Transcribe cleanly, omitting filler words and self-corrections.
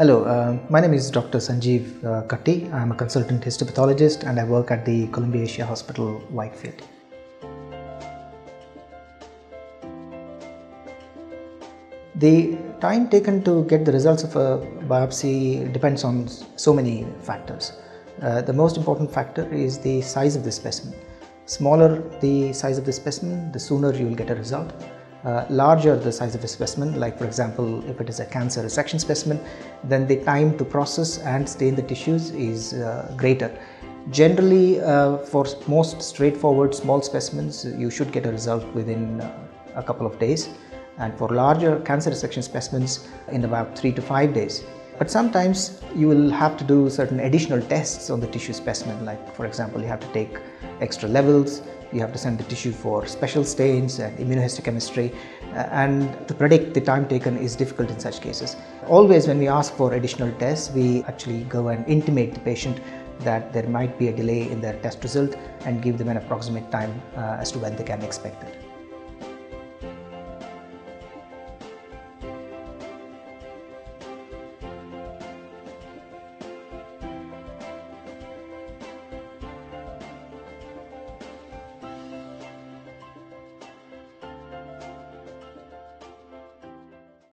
Hello, my name is Dr. Sanjeev Katti. I am a consultant histopathologist and I work at the Columbia Asia Hospital, Whitefield. The time taken to get the results of a biopsy depends on so many factors. The most important factor is the size of the specimen. Smaller the size of the specimen, the sooner you will get a result. Larger the size of a specimen, like for example if it is a cancer resection specimen, then the time to process and stain the tissues is greater. Generally for most straightforward small specimens you should get a result within a couple of days, and for larger cancer resection specimens in about 3 to 5 days. But sometimes you will have to do certain additional tests on the tissue specimen, like for example you have to take extra levels, you have to send the tissue for special stains and immunohistochemistry, and to predict the time taken is difficult in such cases. Always when we ask for additional tests, we actually go and intimate the patient that there might be a delay in their test result and give them an approximate time as to when they can expect it.